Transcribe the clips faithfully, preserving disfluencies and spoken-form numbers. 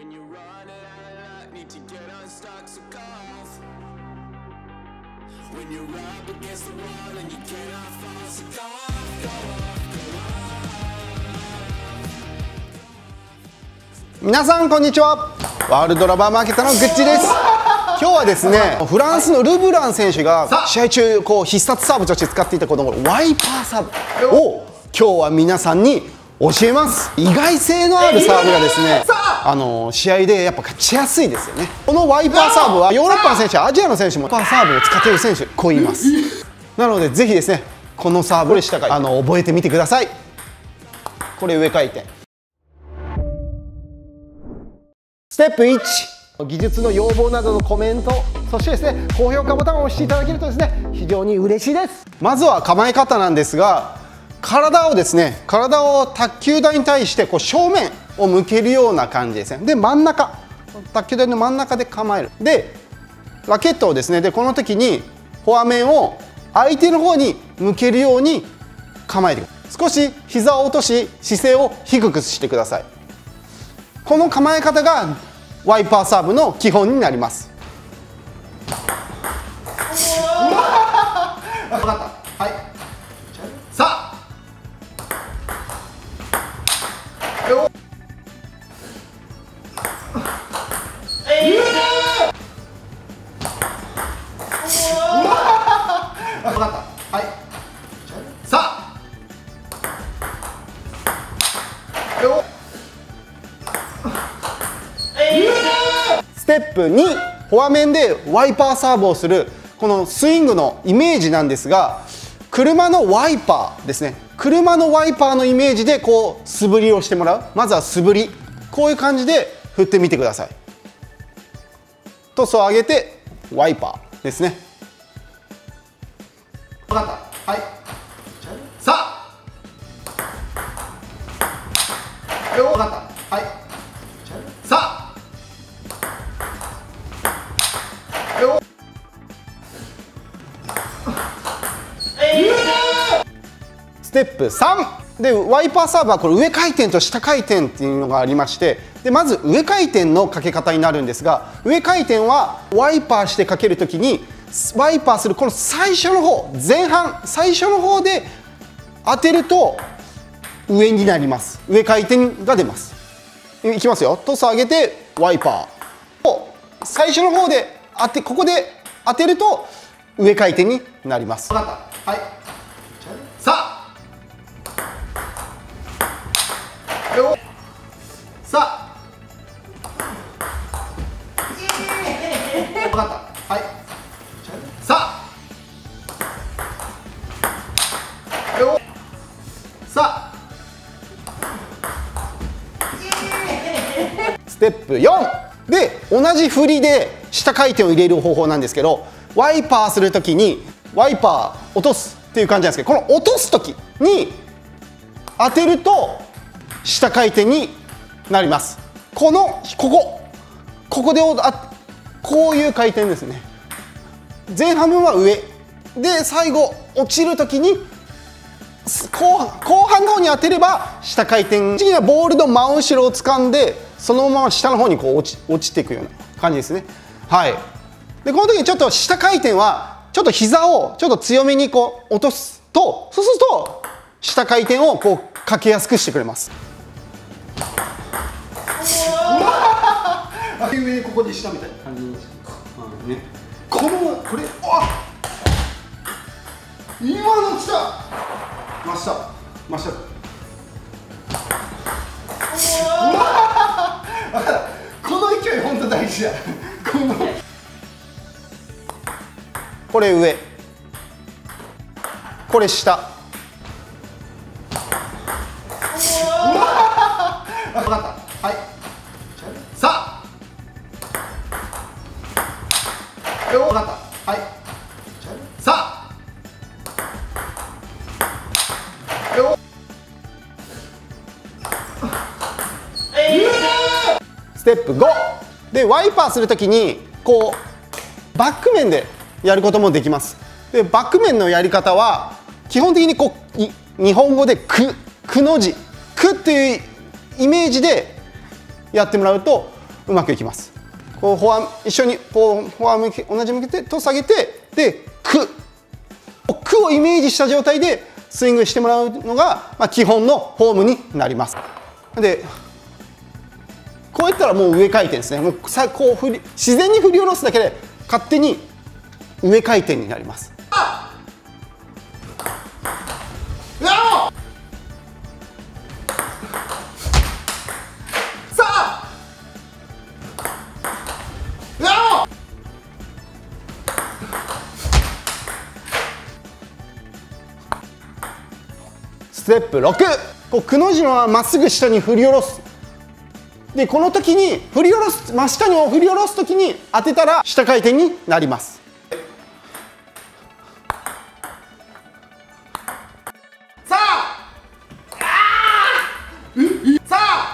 when you're running out of luck, need to get unstuck, so cough. When you're up against the wall and you cannot fall, so cough, go off, go off. 皆さんこんにちは。ワールドラバーマーケットのぐっちです。今日はですね、フランスのルブラン選手が試合中こう必殺サーブとして使っていたこのワイパーサーブを今日は皆さんに教えます。意外性のあるサーブがですね、あの試合でやっぱ勝ちやすいですよね。このワイパーサーブはヨーロッパの選手、アジアの選手もワイパーサーブを使っている選手こう言います。なのでぜひですね、このサーブでしたか、あの覚えてみてください。これ上回転。ステップいち、技術の要望などのコメント、そしてですね高評価ボタンを押していただけるとですね非常に嬉しいです。まずは構え方なんですが、体をですね体を卓球台に対してこう正面を向けるような感じですね。で真ん中、卓球台の真ん中で構える。でラケットをですね、でこの時にフォア面を相手の方に向けるように構えてください。少し膝を落とし姿勢を低くしてください。この構え方がワイパーサーブの基本になります。分かった、はい、さあ分かった、はい、さあステップに、フォア面でワイパーサーブをするこのスイングのイメージなんですが、車のワイパーですね、車のワイパーのイメージでこう素振りをしてもらう。まずは素振り、こういう感じで振ってみてください。トスを上げてワイパーですね。分かった、はい、さあ分かった、はい、さあステップさんで、ワイパーサーブはこれ上回転と下回転っていうのがありまして、でまず上回転のかけ方になるんですが、上回転はワイパーしてかけるときにワイパーするこの最初の方、前半最初の方で当てると上になります。上回転が出ます。いきますよ、トス上げてワイパーを最初の方で当て、ここで当てると上回転になります。分かった、はい、さあさあ分かった、はい、さあさあステップよんで、同じ振りで下回転を入れる方法なんですけど、ワイパーするときにワイパー落とすっていう感じなんですけど、この落とすときに当てると下回転になります。このここここであこういう回転ですね。前半分は上で最後落ちるときに後半の方に当てれば下回転。次はボールの真後ろを掴んでそのまま下の方にこう落ち、落ちていくような感じですね。はい、でこの時にちょっと下回転はちょっと膝をちょっと強めにこう落とすと、そうすると下回転をこうかけやすくしてくれます。上ここで下みたいな感じになっちゃうね。このこれあ今の来た、真下真下この勢い本当大事だこのこれ上これ下分かった、はい、さあ分かった、はい、さあステップごで、ワイパーするときにこうバック面でやることもできます。でバック面のやり方は基本的にこう日本語で「く」「くの字」「く」っていうイメージでやってもらうとうまくいきます。こうフォア一緒にこうフォア向け同じ向けてと下げてでククをイメージした状態でスイングしてもらうのが、まあ、基本のフォームになります。でこうやったらもう上回転ですね。もうこう振り自然に振り下ろすだけで勝手に上回転になります。ステップろく、こうくの字のまままっすぐ下に振り下ろす。でこの時に振り下ろす真下に振り下ろす時に当てたら下回転になります。さああさああ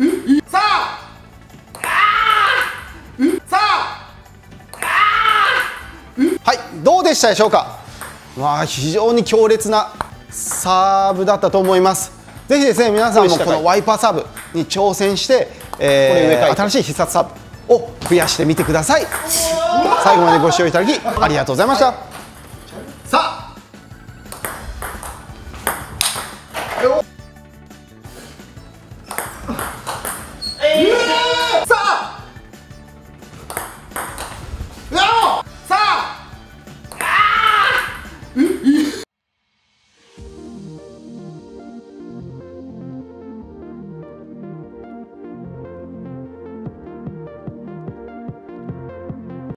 さああさあ、はい、どうでしたでしょうか。まあ非常に強烈なサーブだったと思います。ぜひですね皆さんもこのワイパーサーブに挑戦して、えー、新しい必殺サーブを増やしてみてください。最後までご視聴いただきありがとうございました。はい、さあ